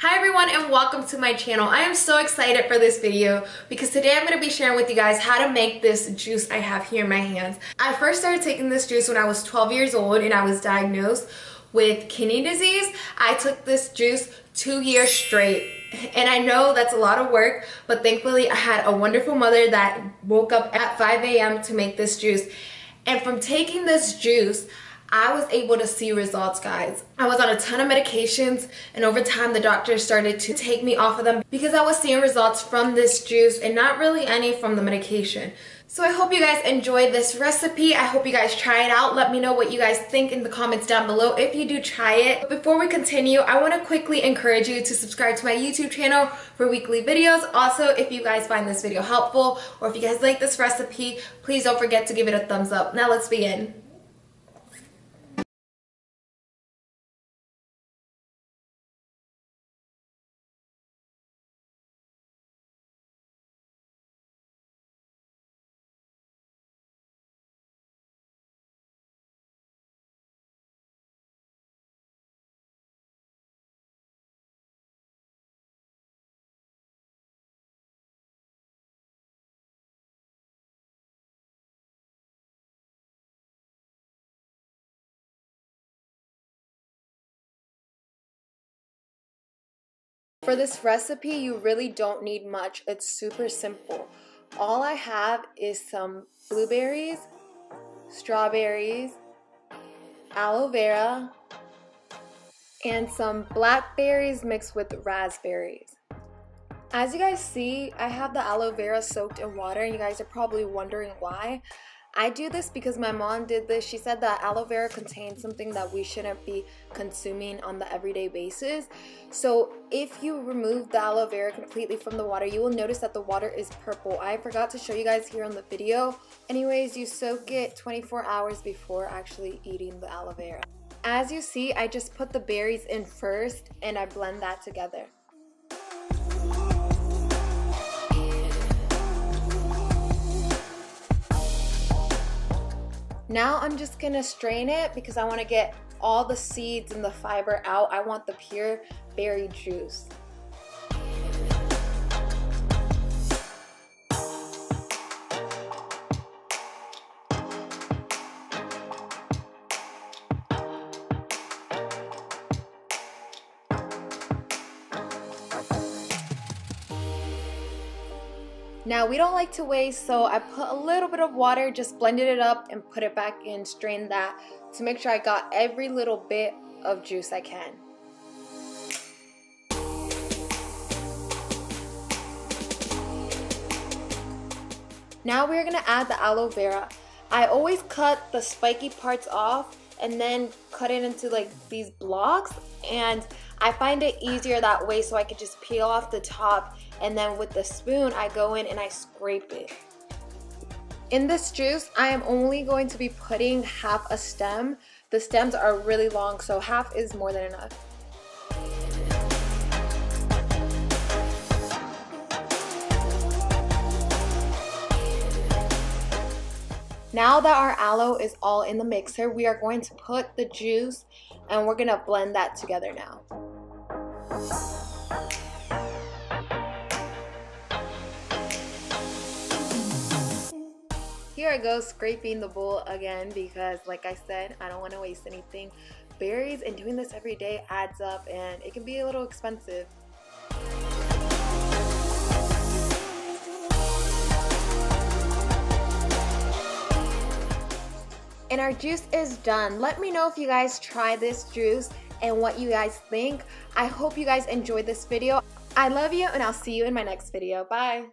Hi everyone and welcome to my channel. I am so excited for this video because today I'm going to be sharing with you guys how to make this juice I have here in my hands. I first started taking this juice when I was 12 years old and I was diagnosed with kidney disease. I took this juice 2 years straight and I know that's a lot of work, but thankfully I had a wonderful mother that woke up at 5 a.m. to make this juice, and from taking this juice I was able to see results, guys. I was on a ton of medications, and over time the doctors started to take me off of them because I was seeing results from this juice and not really any from the medication. So I hope you guys enjoy this recipe. I hope you guys try it out. Let me know what you guys think in the comments down below if you do try it. But before we continue, I want to quickly encourage you to subscribe to my YouTube channel for weekly videos. Also, if you guys find this video helpful or if you guys like this recipe, please don't forget to give it a thumbs up. Now let's begin. For this recipe, you really don't need much. It's super simple. All I have is some blueberries, strawberries, aloe vera, and some blackberries mixed with raspberries. As you guys see, I have the aloe vera soaked in water, and you guys are probably wondering why. I do this because my mom did this. She said that aloe vera contains something that we shouldn't be consuming on the everyday basis. So if you remove the aloe vera completely from the water, you will notice that the water is purple. I forgot to show you guys here on the video. Anyways, you soak it 24 hours before actually eating the aloe vera. As you see, I just put the berries in first and I blend that together. Now I'm just gonna strain it because I wanna get all the seeds and the fiber out. I want the pure berry juice. Now we don't like to waste, so I put a little bit of water, just blended it up and put it back in, strained that to make sure I got every little bit of juice I can. Now we're gonna add the aloe vera. I always cut the spiky parts off and then cut it into like these blocks, and I find it easier that way so I could just peel off the top, and then with the spoon I go in and I scrape it. In this juice I am only going to be putting half a stem. The stems are really long, so half is more than enough. Now that our aloe is all in the mixer, we are going to put the juice and we're gonna blend that together now. Here I go scraping the bowl again because, like I said, I don't want to waste anything. Berries and doing this every day adds up and it can be a little expensive. And our juice is done. Let me know if you guys try this juice and what you guys think. I hope you guys enjoyed this video. I love you and I'll see you in my next video. Bye.